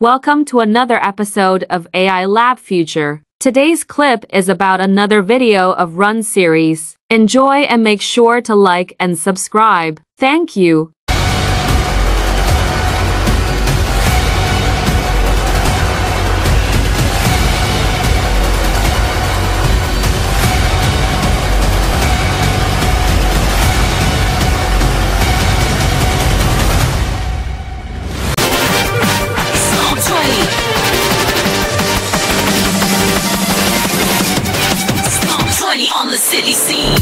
Welcome to another episode of AI Lab Future. Today's clip is about another video of Run series. Enjoy and make sure to like and subscribe. Thank you. On the city scene.